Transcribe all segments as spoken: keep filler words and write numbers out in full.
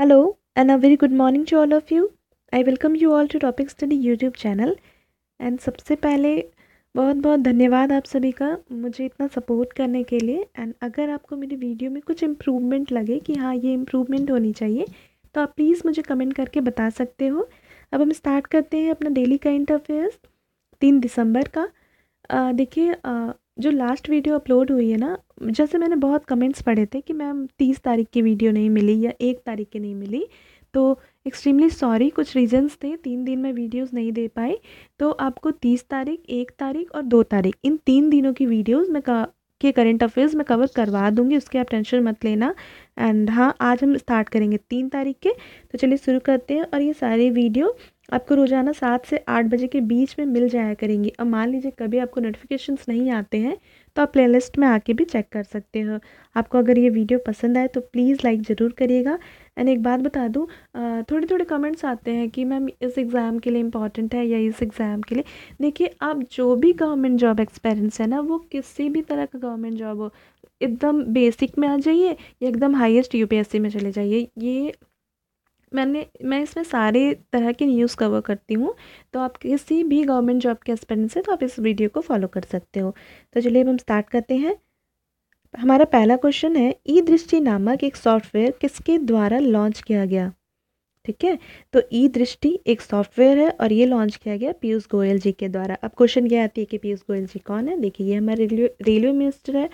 Hello and a very good morning to all of you. I welcome you all to Topic Study YouTube channel. And सबसे पहले बहुत बहुत धन्यवाद आप सभी का मुझे इतना सपोर्ट करने के लिए. एंड अगर आपको मेरी वीडियो में कुछ इम्प्रूवमेंट लगे कि हाँ ये इम्प्रूवमेंट होनी चाहिए तो आप प्लीज़ मुझे कमेंट करके बता सकते हो. अब हम स्टार्ट करते हैं अपना डेली करंट अफेयर्स तीन दिसंबर का. देखिए जो लास्ट वीडियो अपलोड हुई है ना, जैसे मैंने बहुत कमेंट्स पढ़े थे कि मैम तीस तारीख की वीडियो नहीं मिली या एक तारीख की नहीं मिली, तो एक्सट्रीमली सॉरी, कुछ रीजंस थे, तीन दिन में वीडियोस नहीं दे पाई. तो आपको तीस तारीख, एक तारीख और दो तारीख इन तीन दिनों की वीडियोस मैं के करंट अफेयर्स में कवर करवा दूंगी, उसके आप टेंशन मत लेना. एंड हाँ, आज हम स्टार्ट करेंगे तीन तारीख के. तो चलिए शुरू करते हैं. और ये सारे वीडियो आपको रोज़ाना सात से आठ बजे के बीच में मिल जाया करेंगी. अब मान लीजिए कभी आपको नोटिफिकेशंस नहीं आते हैं तो आप प्लेलिस्ट में आके भी चेक कर सकते हो. आपको अगर ये वीडियो पसंद आए तो प्लीज़ लाइक ज़रूर करिएगा. एंड एक बात बता दूँ, थोड़े थोड़े कमेंट्स आते हैं कि मैम इस एग्ज़ाम के लिए इम्पॉर्टेंट है या इस एग्ज़ाम के लिए. देखिए, आप जो भी गवर्नमेंट जॉब एक्सपीरियंस है ना, वो किसी भी तरह का गवर्नमेंट जॉब हो, एकदम बेसिक में आ जाइए या एकदम हाईएस्ट यूपीएससी में चले जाइए, ये मैंने मैं इसमें सारे तरह के न्यूज़ कवर करती हूँ. तो आप किसी भी गवर्नमेंट जॉब के एक्सपीरियंस है तो आप इस वीडियो को फॉलो कर सकते हो. तो चलिए अब हम स्टार्ट करते हैं. हमारा पहला क्वेश्चन है, ई दृष्टि नामक एक सॉफ्टवेयर किसके द्वारा लॉन्च किया गया? ठीक है, तो ई दृष्टि एक सॉफ्टवेयर है और ये लॉन्च किया गया पीयूष गोयल जी के द्वारा. अब क्वेश्चन ये आती है कि पीयूष गोयल जी कौन है? देखिए, ये हमारे रेलवे रेलवे मिनिस्टर है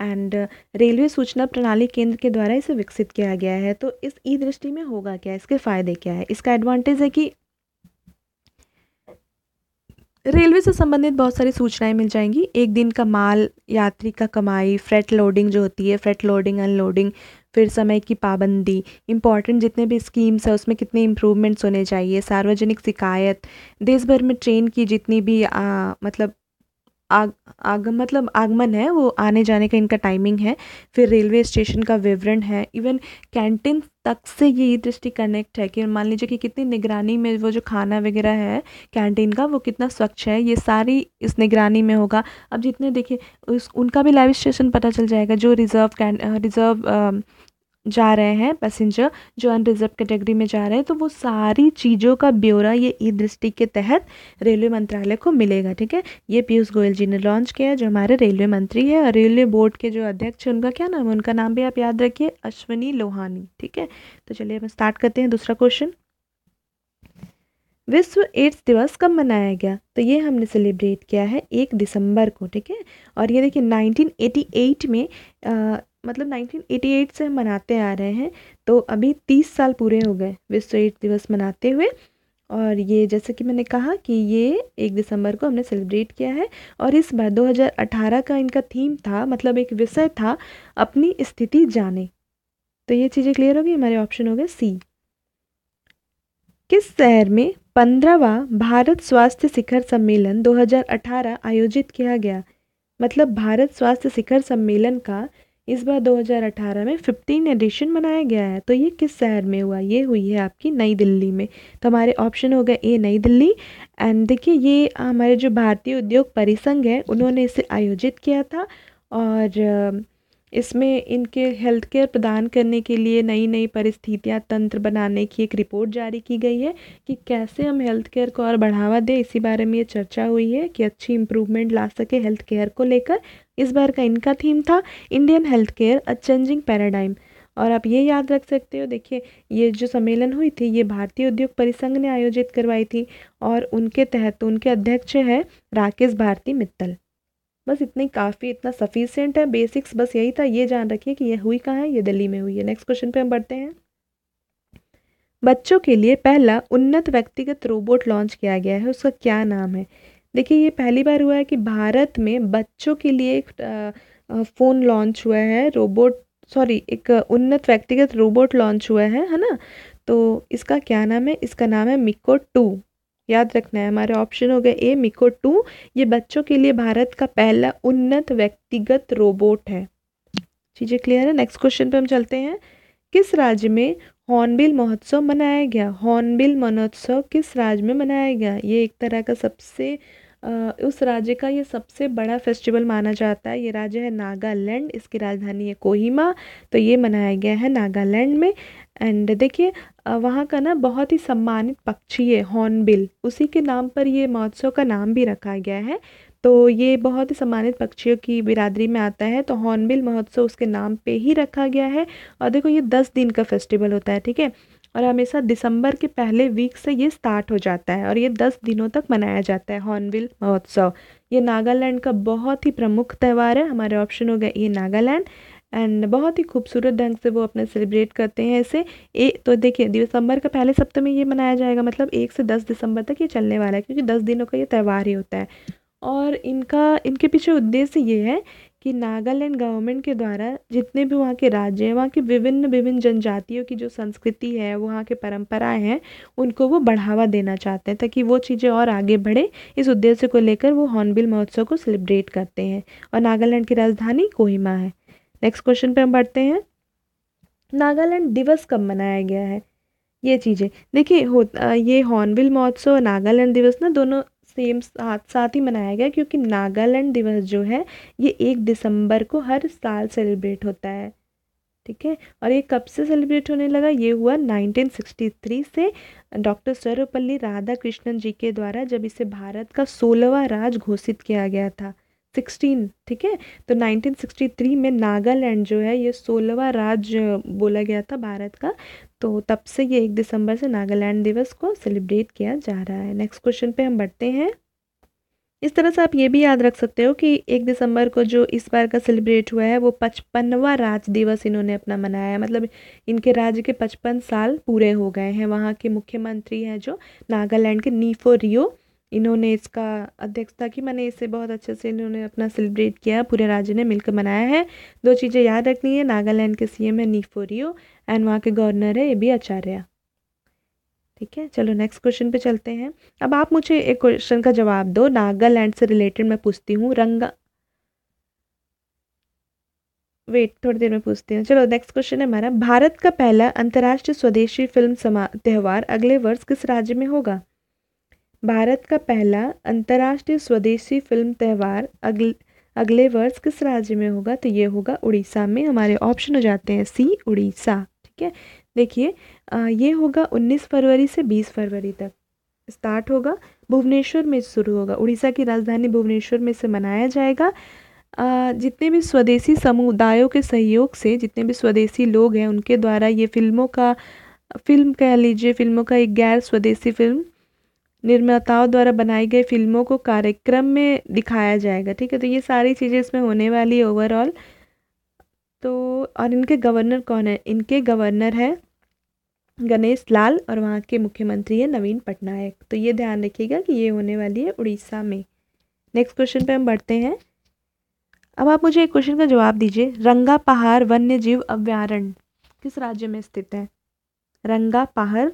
एंड रेलवे सूचना प्रणाली केंद्र के द्वारा इसे विकसित किया गया है. तो इस ई दृष्टि में होगा क्या, इसके फायदे क्या है? इसका एडवांटेज है कि रेलवे से संबंधित बहुत सारी सूचनाएं मिल जाएंगी. एक दिन का माल, यात्री का कमाई, फ्रेट लोडिंग जो होती है, फ्रेट लोडिंग, अनलोडिंग, फिर समय की पाबंदी, इम्पॉर्टेंट जितने भी स्कीम्स है उसमें कितने इम्प्रूवमेंट्स होने चाहिए, सार्वजनिक शिकायत, देश भर में ट्रेन की जितनी भी आ, मतलब आग आग मतलब आगमन है, वो आने जाने का इनका टाइमिंग है, फिर रेलवे स्टेशन का विवरण है, इवन कैंटीन तक से ये दृष्टि कनेक्ट है कि मान लीजिए कि कितनी निगरानी में वो जो खाना वगैरह है कैंटीन का वो कितना स्वच्छ है, ये सारी इस निगरानी में होगा. अब जितने देखिए उस उनका भी लाइव स्टेशन पता चल जाएगा, जो रिज़र्व रिज़र्व जा रहे हैं पैसेंजर, जो अनरिजर्व कैटेगरी में जा रहे हैं, तो वो सारी चीज़ों का ब्यौरा ये ई दृष्टि के तहत रेलवे मंत्रालय को मिलेगा. ठीक है, ये पीयूष गोयल जी ने लॉन्च किया, जो हमारे रेलवे मंत्री है और रेलवे बोर्ड के जो अध्यक्ष हैं, उनका क्या नाम है? उनका नाम भी आप याद रखिए, अश्विनी लोहानी. ठीक है, तो चलिए हम स्टार्ट करते हैं दूसरा क्वेश्चन. विश्व एड्स दिवस कब मनाया गया? तो ये हमने सेलिब्रेट किया है एक दिसंबर को. ठीक है, और ये देखिए नाइनटीन एटी एट में आ, मतलब नाइनटीन एटी एट से हम मनाते आ रहे हैं, तो अभी तीस साल पूरे हो गए विश्व एड्स दिवस मनाते हुए. और ये जैसे कि मैंने कहा कि ये एक दिसंबर को हमने सेलिब्रेट किया है. और इस बार दो हज़ार अठारह का इनका थीम था, मतलब एक विषय था, अपनी स्थिति जाने. तो ये चीज़ें क्लियर हो गई, हमारे ऑप्शन हो गए सी. किस शहर में पंद्रहवां भारत स्वास्थ्य शिखर सम्मेलन दो हज़ार अठारह आयोजित किया गया? मतलब भारत स्वास्थ्य शिखर सम्मेलन का इस बार दो हज़ार अठारह में फिफ्टीन एडिशन मनाया गया है, तो ये किस शहर में हुआ? ये हुई है आपकी नई दिल्ली में. तो हमारे ऑप्शन हो गए ए नई दिल्ली. एंड देखिए ये हमारे जो भारतीय उद्योग परिसंघ है उन्होंने इसे आयोजित किया था, और इसमें इनके हेल्थ केयर प्रदान करने के लिए नई नई परिस्थितियाँ तंत्र बनाने की एक रिपोर्ट जारी की गई है कि कैसे हम हेल्थ केयर को और बढ़ावा दें. इसी बारे में ये चर्चा हुई है कि अच्छी इम्प्रूवमेंट ला सके हेल्थ केयर को लेकर. इस बार का इनका थीम था Indian health care a changing paradigm. और आप ये याद रख सकते हो, देखिए ये जो सम्मेलन हुई थी ये भारतीय उद्योग परिसंघ ने आयोजित करवाई थी और उनके तहत उनके अध्यक्ष हैं राकेश भारती मित्तल. बस इतनी काफ़ी, इतना सफिशिएंट है, बेसिक्स बस यही था. ये जान रखिए कि ये हुई कहाँ है, ये दिल्ली में हुई है. नेक्स्ट क्वेश्चन पे हम बढ़ते हैं. बच्चों के लिए पहला उन्नत व्यक्तिगत रोबोट लॉन्च किया गया है, उसका क्या नाम है? देखिए ये पहली बार हुआ है कि भारत में बच्चों के लिए एक फ़ोन लॉन्च हुआ है, रोबोट सॉरी एक उन्नत व्यक्तिगत रोबोट लॉन्च हुआ है है ना. तो इसका क्या नाम है? इसका नाम है मिको टू. याद रखना है, हमारे ऑप्शन हो गए ए मिको टू. ये बच्चों के लिए भारत का पहला उन्नत व्यक्तिगत रोबोट है. चीज़ें क्लियर है. नेक्स्ट क्वेश्चन पे हम चलते हैं. किस राज्य में हॉर्नबिल महोत्सव मनाया गया? हॉर्नबिल महोत्सव किस राज्य में मनाया गया? ये एक तरह का सबसे आ, उस राज्य का ये सबसे बड़ा फेस्टिवल माना जाता है. ये राज्य है नागालैंड, इसकी राजधानी है कोहिमा, तो ये मनाया गया है नागालैंड में. एंड देखिए वहाँ का ना बहुत ही सम्मानित पक्षी है हॉर्नबिल, उसी के नाम पर ये महोत्सव का नाम भी रखा गया है। तो ये बहुत ही सम्मानित पक्षियों की बिरादरी में आता है, तो हॉर्नबिल महोत्सव उसके नाम पे ही रखा गया है। और देखो ये दस दिन का फेस्टिवल होता है, ठीक है, और हमेशा दिसंबर के पहले वीक से ये स्टार्ट हो जाता है और ये दस दिनों तक मनाया जाता है हॉर्नबिल महोत्सव। ये नागालैंड का बहुत ही प्रमुख त्यौहार है। हमारे ऑप्शन हो गए ये नागालैंड, एंड बहुत ही खूबसूरत ढंग से वो अपना सेलिब्रेट करते हैं इसे। ए तो देखिए दिसंबर का पहले सप्ताह में ये मनाया जाएगा, मतलब एक से दस दिसंबर तक ये चलने वाला है, क्योंकि दस दिनों का ये त्यौहार ही होता है। और इनका इनके पीछे उद्देश्य ये है कि नागालैंड गवर्नमेंट के द्वारा जितने भी वहाँ के राज्य हैं, वहाँ की विभिन्न विभिन्न जनजातियों की जो संस्कृति है, वहाँ के परंपराएं हैं, उनको वो बढ़ावा देना चाहते हैं ताकि वो चीज़ें और आगे बढ़े। इस उद्देश्य को लेकर वो हॉर्नबिल महोत्सव को सेलिब्रेट करते हैं और नागालैंड की राजधानी कोहिमा है। नेक्स्ट क्वेश्चन पे हम बढ़ते हैं, नागालैंड दिवस कब मनाया गया है, ये चीज़ें देखिए हो। ये हॉर्नबिल महोत्सव और नागालैंड दिवस ना दोनों सेम साथ साथ ही मनाया गया, क्योंकि नागालैंड दिवस जो है ये एक दिसंबर को हर साल सेलिब्रेट होता है, ठीक है। और ये कब से सेलिब्रेट होने लगा, ये हुआ नाइनटीन सिक्सटी थ्री से डॉक्टर सर्वपल्ली राधाकृष्णन जी के द्वारा, जब इसे भारत का सोलहवां राज्य घोषित किया गया था सिक्सटीन, ठीक है। तो नाइनटीन सिक्सटी थ्री में नागालैंड जो है ये सोलहवां राज्य बोला गया था भारत का, तो तब से ये एक दिसंबर से नागालैंड दिवस को सेलिब्रेट किया जा रहा है। नेक्स्ट क्वेश्चन पे हम बढ़ते हैं। इस तरह से आप ये भी याद रख सकते हो कि एक दिसंबर को जो इस बार का सेलिब्रेट हुआ है वो पचपनवा राज्य दिवस इन्होंने अपना मनाया है, मतलब इनके राज्य के पचपन साल पूरे हो गए हैं। वहाँ के मुख्यमंत्री हैं जो नागालैंड के नीफो रियो, इन्होंने इसका अध्यक्षता की, मैंने इसे बहुत अच्छे से इन्होंने अपना सेलिब्रेट किया, पूरे राज्य ने मिलकर मनाया है। दो चीज़ें याद रखनी है, नागालैंड के सीएम है नीफो रियो एंड वहाँ के गवर्नर है ए बी आचार्य, ठीक है। चलो नेक्स्ट क्वेश्चन पे चलते हैं। अब आप मुझे एक क्वेश्चन का जवाब दो, नागालैंड से रिलेटेड मैं पूछती हूँ। रंगा वेट थोड़ी देर में पूछती हूँ। चलो नेक्स्ट क्वेश्चन है हमारा, भारत का पहला अंतर्राष्ट्रीय स्वदेशी फिल्म समा त्यौहार अगले वर्ष किस राज्य में होगा? भारत का पहला अंतर्राष्ट्रीय स्वदेशी फिल्म त्यौहार अगले अगले वर्ष किस राज्य में होगा? तो ये होगा उड़ीसा में। हमारे ऑप्शन हो जाते हैं सी उड़ीसा, ठीक है। देखिए ये होगा उन्नीस फरवरी से बीस फरवरी तक स्टार्ट होगा, भुवनेश्वर में शुरू होगा, उड़ीसा की राजधानी भुवनेश्वर में से मनाया जाएगा। जितने भी स्वदेशी समुदायों के सहयोग से, जितने भी स्वदेशी लोग हैं उनके द्वारा ये फिल्मों का फिल्म कह लीजिए फिल्मों का एक गैर स्वदेशी फिल्म निर्माताओं द्वारा बनाई गई फिल्मों को कार्यक्रम में दिखाया जाएगा, ठीक है। तो ये सारी चीज़ें इसमें होने वाली है ओवरऑल। तो और इनके गवर्नर कौन है? इनके गवर्नर है गणेश लाल और वहाँ के मुख्यमंत्री है नवीन पटनायक। तो ये ध्यान रखिएगा कि ये होने वाली है उड़ीसा में। नेक्स्ट क्वेश्चन पे हम बढ़ते हैं। अब आप मुझे एक क्वेश्चन का जवाब दीजिए, रंगा पहाड़ वन्य जीव अभ्यारण्य किस राज्य में स्थित है? रंगा पहाड़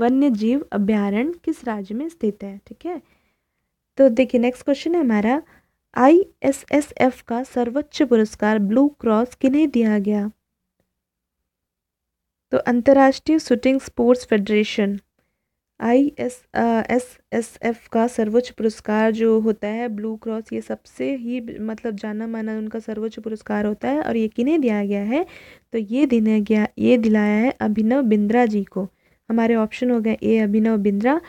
वन्य जीव अभ्यारण्य किस राज्य में स्थित है, ठीक है। तो देखिए नेक्स्ट क्वेश्चन है हमारा, आई एस एस एफ का सर्वोच्च पुरस्कार ब्लू क्रॉस किन्हें दिया गया? तो अंतर्राष्ट्रीय shooting sports federation, I S S F का सर्वोच्च पुरस्कार जो होता है ब्लू क्रॉस, ये सबसे ही मतलब जाना माना उनका सर्वोच्च पुरस्कार होता है। और ये किन्हें दिया गया है? तो ये दिया गया ये दिलाया है अभिनव बिंद्रा जी को। हमारे ऑप्शन हो गए ए अभिनव बिंद्रा।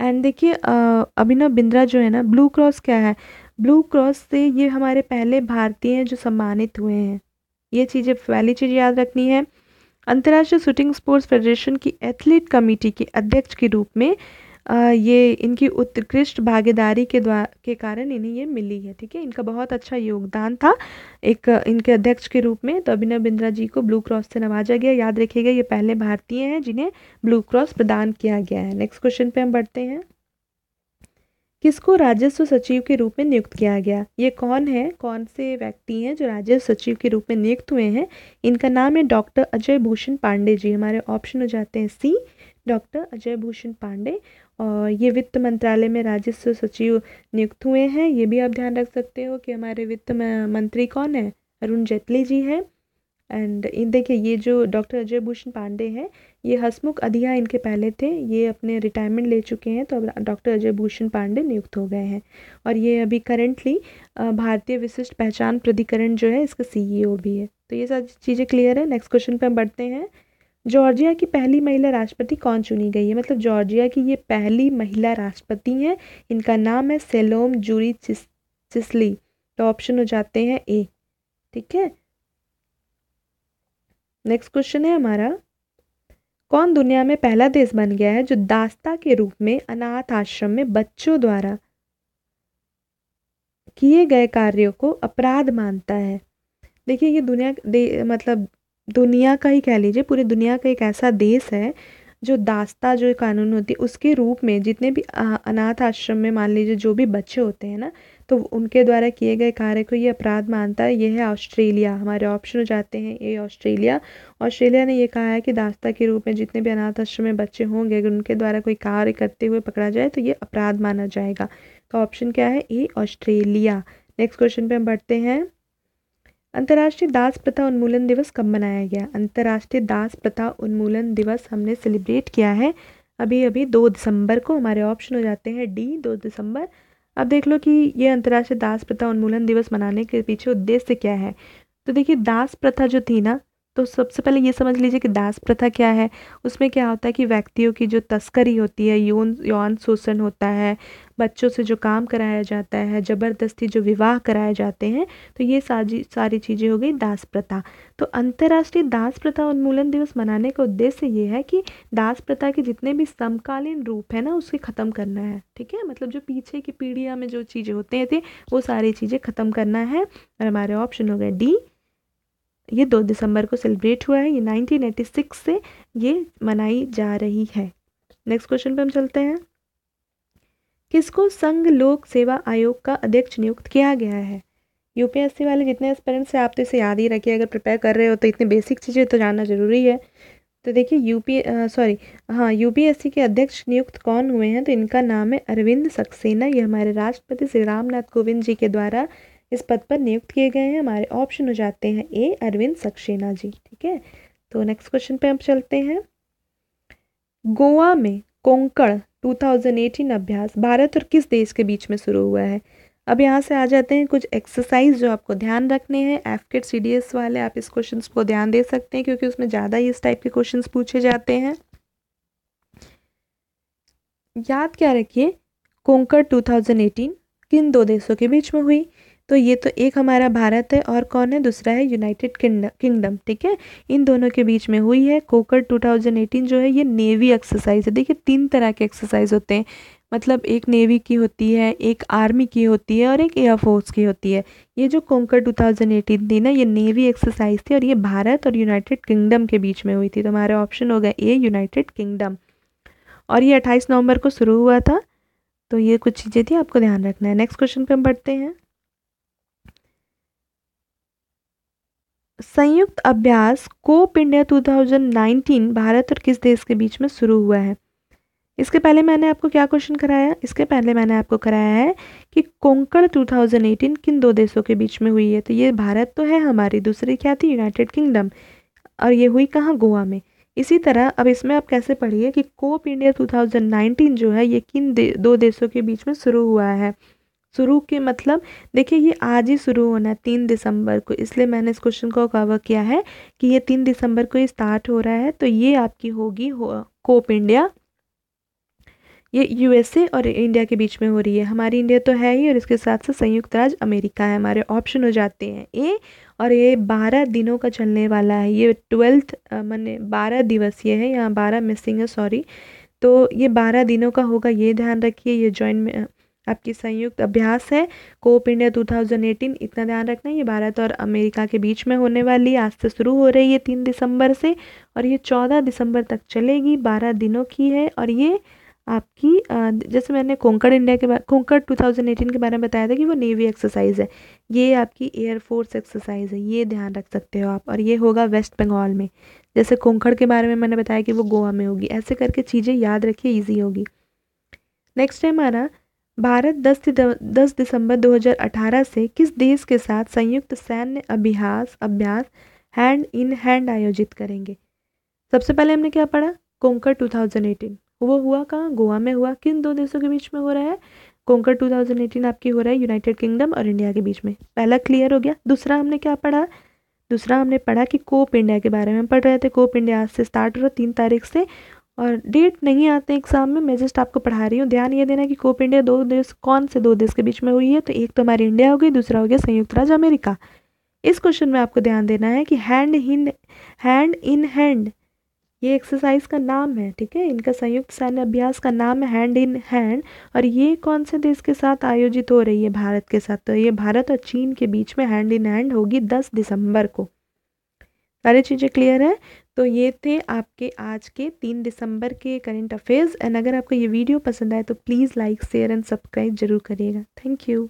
एंड देखिए अभिनव बिंद्रा जो है ना, ब्लू क्रॉस क्या है, ब्लू क्रॉस से ये हमारे पहले भारतीय हैं जो सम्मानित हुए हैं। ये चीज़ें पहली चीज़ याद रखनी है। अंतर्राष्ट्रीय शूटिंग स्पोर्ट्स फेडरेशन की एथलीट कमेटी के अध्यक्ष के रूप में आ, ये इनकी उत्कृष्ट भागीदारी के द्वारा के कारण इन्हें ये मिली है, ठीक है। इनका बहुत अच्छा योगदान था एक इनके अध्यक्ष के रूप में, तो अभिनव बिंद्रा जी को ब्लू क्रॉस से नवाजा गया। याद रखिएगा ये पहले भारतीय हैं जिन्हें ब्लू क्रॉस प्रदान किया गया है। नेक्स्ट क्वेश्चन पे हम बढ़ते हैं। किसको राजस्व सचिव के रूप में नियुक्त किया गया? ये कौन है, कौन से व्यक्ति हैं जो राजस्व सचिव के रूप में नियुक्त हुए हैं? इनका नाम है डॉक्टर अजय भूषण पांडे जी। हमारे ऑप्शन हो जाते हैं सी डॉक्टर अजय भूषण पांडे। और ये वित्त मंत्रालय में राजस्व सचिव नियुक्त हुए हैं। ये भी आप ध्यान रख सकते हो कि हमारे वित्त मंत्री कौन है, अरुण जेटली जी हैं। एंड इन देखिए ये जो डॉक्टर अजय भूषण पांडे हैं ये हसमुख अधिया इनके पहले थे, ये अपने रिटायरमेंट ले चुके हैं, तो अब डॉक्टर अजय भूषण पांडे नियुक्त हो गए हैं। और ये अभी करेंटली भारतीय विशिष्ट पहचान प्राधिकरण जो है इसका सी ई ओ भी है। तो ये सारी चीज़ें क्लियर है। नेक्स्ट क्वेश्चन पर हम बढ़ते हैं। जॉर्जिया की पहली महिला राष्ट्रपति कौन चुनी गई है, मतलब जॉर्जिया की ये पहली महिला राष्ट्रपति हैं, इनका नाम है सेलोम ज़ूरिबिच्विली। तो ऑप्शन हो जाते हैं ए। ठीक है, नेक्स्ट क्वेश्चन है हमारा, कौन दुनिया में पहला देश बन गया है जो दास्ता के रूप में अनाथ आश्रम में बच्चों द्वारा किए गए कार्यों को अपराध मानता है। देखिए ये दुनिया दे, मतलब दुनिया का ही कह लीजिए, पूरी दुनिया का एक ऐसा देश है जो दास्ता जो कानून होती है उसके रूप में जितने भी अनाथ आश्रम में मान लीजिए जो भी बच्चे होते हैं ना, तो उनके द्वारा किए गए कार्य को ये अपराध मानता है। यह है ऑस्ट्रेलिया। हमारे ऑप्शन हो जाते हैं ए ऑस्ट्रेलिया। ऑस्ट्रेलिया ने यह कहा है कि दास्ता के रूप में जितने भी अनाथ आश्रम में बच्चे होंगे अगर उनके द्वारा कोई कार्य करते हुए पकड़ा जाए तो ये अपराध माना जाएगा। तो ऑप्शन क्या है ए ऑस्ट्रेलिया। नेक्स्ट क्वेश्चन पे हम बढ़ते हैं। अंतर्राष्ट्रीय दास प्रथा उन्मूलन दिवस कब मनाया गया? अंतर्राष्ट्रीय दास प्रथा उन्मूलन दिवस हमने सेलिब्रेट किया है अभी अभी दो दिसंबर को। हमारे ऑप्शन हो जाते हैं डी दो दिसंबर। अब देख लो कि ये अंतर्राष्ट्रीय दास प्रथा उन्मूलन दिवस मनाने के पीछे उद्देश्य क्या है। तो देखिए दास प्रथा जो थी ना, तो सबसे पहले ये समझ लीजिए कि दास प्रथा क्या है। उसमें क्या होता है कि व्यक्तियों की जो तस्करी होती है, यौन यौन शोषण होता है, बच्चों से जो काम कराया जाता है, ज़बरदस्ती जो विवाह कराए जाते हैं, तो ये सारी सारी चीज़ें हो गई दास प्रथा। तो अंतर्राष्ट्रीय दास प्रथा उन्मूलन दिवस मनाने का उद्देश्य ये है कि दास प्रथा के जितने भी समकालीन रूप है ना उसके ख़त्म करना है। ठीक है, मतलब जो पीछे की पीढ़ियाँ में जो चीज़ें होती थी वो सारी चीज़ें ख़त्म करना है। और हमारे ऑप्शन हो गए डी। ये दो दिसंबर को सेलिब्रेट हुआ है, ये नाइनटीन एटी सिक्स से ये मनाई जा रही है। नेक्स्ट क्वेश्चन पे हम चलते हैं। किसको संघ लोक सेवा आयोग का अध्यक्ष नियुक्त किया गया है? यूपीएससी वाले जितने एस्पिरेंट्स हैं आप तो इसे याद ही रखिए, अगर प्रिपेयर कर रहे हो तो इतनी बेसिक चीज़ें तो जानना जरूरी है। तो देखिए यूपी सॉरी हाँ यूपीएससी के अध्यक्ष नियुक्त कौन हुए हैं, तो इनका नाम है अरविंद सक्सेना। ये हमारे राष्ट्रपति श्री रामनाथ कोविंद जी के द्वारा इस पद पर नियुक्त किए गए हैं। हमारे ऑप्शन हो जाते हैं ए अरविंद सक्सेना जी। ठीक है, तो नेक्स्ट क्वेश्चन पे हम चलते हैं। गोवा में कोंकण दो हज़ार अठारह अभ्यास भारत और किस देश के बीच में शुरू हुआ है? अब यहाँ से आ जाते हैं कुछ एक्सरसाइज जो आपको ध्यान रखने हैं। एफकेट सीडीएस वाले आप इस क्वेश्चन को ध्यान दे सकते हैं क्योंकि उसमें ज़्यादा ही इस टाइप के क्वेश्चन पूछे जाते हैं। याद क्या रखिए, कोंकण दो हज़ार अठारह किन दो देशों के बीच में हुई? तो ये तो एक हमारा भारत है और कौन है, दूसरा है यूनाइटेड किंगडम। ठीक है, इन दोनों के बीच में हुई है। कोंकण दो हज़ार अठारह जो है ये नेवी एक्सरसाइज है। देखिए तीन तरह के एक्सरसाइज होते हैं, मतलब एक नेवी की होती है, एक आर्मी की होती है और एक एयरफोर्स की होती है। ये जो कोंकण दो हज़ार अठारह थी ना ये नेवी एक्सरसाइज थी और ये भारत और यूनाइटेड किंगडम के बीच में हुई थी। तो हमारे ऑप्शन होगा ए यूनाइटेड किंगडम। और ये अट्ठाईस नवम्बर को शुरू हुआ था। तो ये कुछ चीज़ें थी, आपको ध्यान रखना है। नेक्स्ट क्वेश्चन पे हम बढ़ते हैं। संयुक्त अभ्यास कोप इंडिया दो हज़ार उन्नीस भारत और किस देश के बीच में शुरू हुआ है? इसके पहले मैंने आपको क्या क्वेश्चन कराया? इसके पहले मैंने आपको कराया है कि कोंकण दो हज़ार अठारह किन दो देशों के बीच में हुई है। तो ये भारत तो है हमारी, दूसरी क्या थी, यूनाइटेड किंगडम, और ये हुई कहाँ, गोवा में। इसी तरह अब इसमें आप कैसे पढ़िए कि कोप इंडिया दो हज़ार उन्नीस जो है ये किन दे, दो देशों के बीच में शुरू हुआ है। शुरू के मतलब देखिए ये आज ही शुरू होना है तीन दिसंबर को, इसलिए मैंने इस क्वेश्चन को कवर किया है कि ये तीन दिसंबर को स्टार्ट हो रहा है। तो ये आपकी होगी हो, कोप इंडिया। ये यूएसए और इंडिया के बीच में हो रही है। हमारी इंडिया तो है ही और इसके साथ साथ संयुक्त राज्य अमेरिका है। हमारे ऑप्शन हो जाते हैं ए। और ये बारह दिनों का चलने वाला है, ये ट्वेल्थ मैंने बारह दिवसीय है, यहाँ बारह मिसिंग है सॉरी। तो ये बारह दिनों का होगा, ये ध्यान रखिए। ये जॉइंट आपकी संयुक्त अभ्यास है कोप इंडिया दो हज़ार अठारह, इतना ध्यान रखना है। ये भारत और अमेरिका के बीच में होने वाली है, आज से शुरू हो रही है तीन दिसंबर से और ये चौदह दिसंबर तक चलेगी, बारह दिनों की है। और ये आपकी जैसे मैंने कोंकण इंडिया के बारे कोंकण दो हज़ार अठारह के बारे में बताया था कि वो नेवी एक्सरसाइज है, ये आपकी एयरफोर्स एक्सरसाइज है, ये ध्यान रख सकते हो आप। और ये होगा वेस्ट बंगाल में, जैसे कोंकण के बारे में मैंने बताया कि वो गोवा में होगी। ऐसे करके चीज़ें याद रखिए, ईजी होगी। नेक्स्ट है हमारा भारत दस दस दिसंबर दो हज़ार अठारह से किस देश के साथ संयुक्त सैन्य अभ्यास अभ्यास हैंड इन हैंड आयोजित करेंगे? सबसे पहले हमने क्या पढ़ा, कोंकण दो हज़ार अठारह। वो हुआ कहाँ, गोवा में हुआ। किन दो देशों के बीच में हो रहा है, कोंकण दो हज़ार अठारह आपकी हो रहा है यूनाइटेड किंगडम और इंडिया के बीच में। पहला क्लियर हो गया। दूसरा हमने क्या पढ़ा, दूसरा हमने पढ़ा कि कोप इंडिया के बारे में पढ़ रहे थे। कोप इंडिया आज से स्टार्ट हो रहा तीन तारीख से और डेट नहीं आते एग्जाम में, मैं जस्ट आपको पढ़ा रही हूँ। ध्यान ये देना कि कोप इंडिया दो देश कौन से दो देश के बीच में हुई है, तो एक तो हमारी इंडिया हो गई, दूसरा हो गया संयुक्त राज्य अमेरिका। इस क्वेश्चन में आपको ध्यान देना है कि hand in hand in hand ये एक्सरसाइज का नाम है, ठीक है, इनका संयुक्त सैन्य अभ्यास का नाम है हैंड इन हैंड। और ये कौन से देश के साथ आयोजित हो रही है? भारत के साथ। तो ये भारत और चीन के बीच में हैंड इन हैंड होगी दस दिसंबर को। सारी चीज़ें क्लियर है। तो ये थे आपके आज के तीन दिसंबर के करंट अफेयर्स। एंड अगर आपको ये वीडियो पसंद आए तो please like share and subscribe जरूर करिएगा। Thank you.